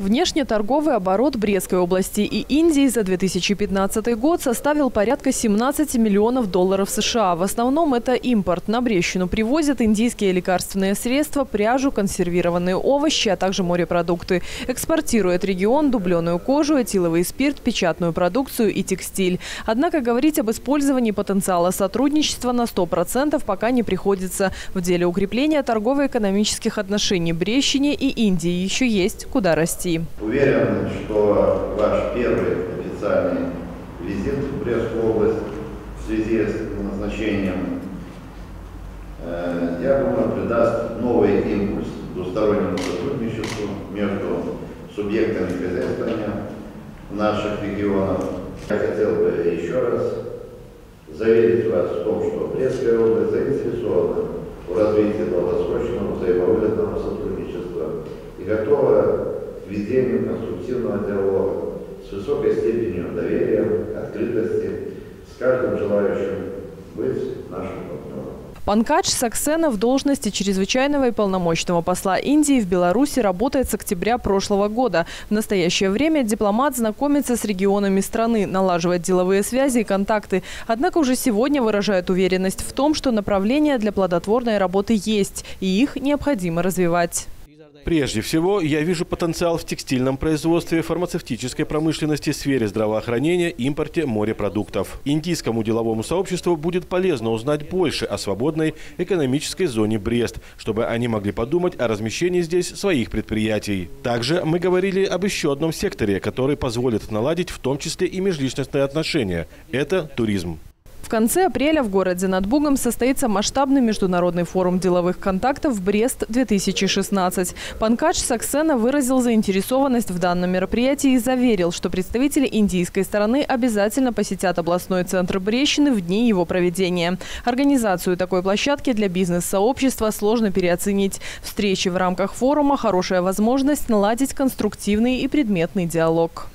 Внешнеторговый оборот Брестской области и Индии за 2015 год составил порядка 17 миллионов долларов США. В основном это импорт. На Брестщину привозят индийские лекарственные средства, пряжу, консервированные овощи, а также морепродукты. Экспортирует регион дубленую кожу, этиловый спирт, печатную продукцию и текстиль. Однако говорить об использовании потенциала сотрудничества на 100% пока не приходится. В деле укрепления торгово-экономических отношений Брестщине и Индии еще есть куда расти. Уверен, что ваш первый официальный визит в Брестскую область в связи с назначением, я думаю, придаст новый импульс двустороннему сотрудничеству между субъектами хозяйствования наших регионов. Я хотел бы еще раз заверить вас в том, что Брестская область заинтересована в развитии долгосрочного взаимовыгодного сотрудничества и готова ведению конструктивного диалога с высокой степенью доверия, открытости, с каждым желающим быть нашим партнером. Панкадж Саксена в должности чрезвычайного и полномочного посла Индии в Беларуси работает с октября прошлого года. В настоящее время дипломат знакомится с регионами страны, налаживает деловые связи и контакты. Однако уже сегодня выражает уверенность в том, что направления для плодотворной работы есть, и их необходимо развивать. Прежде всего, я вижу потенциал в текстильном производстве, фармацевтической промышленности, сфере здравоохранения, импорте морепродуктов. Индийскому деловому сообществу будет полезно узнать больше о свободной экономической зоне Брест, чтобы они могли подумать о размещении здесь своих предприятий. Также мы говорили об еще одном секторе, который позволит наладить в том числе и межличностные отношения. Это туризм. В конце апреля в городе над Бугом состоится масштабный международный форум деловых контактов «Брест-2016». Панкадж Саксена выразил заинтересованность в данном мероприятии и заверил, что представители индийской стороны обязательно посетят областной центр Брестщины в дни его проведения. Организацию такой площадки для бизнес-сообщества сложно переоценить. Встречи в рамках форума – хорошая возможность наладить конструктивный и предметный диалог.